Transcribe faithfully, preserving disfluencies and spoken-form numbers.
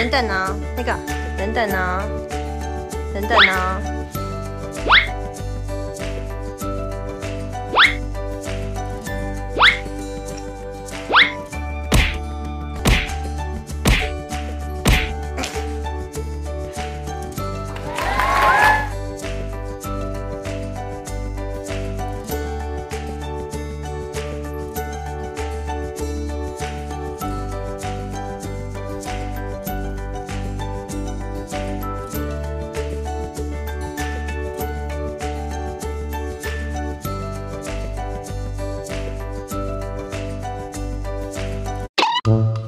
等等哦，那个，等等哦，等等哦。 Bye.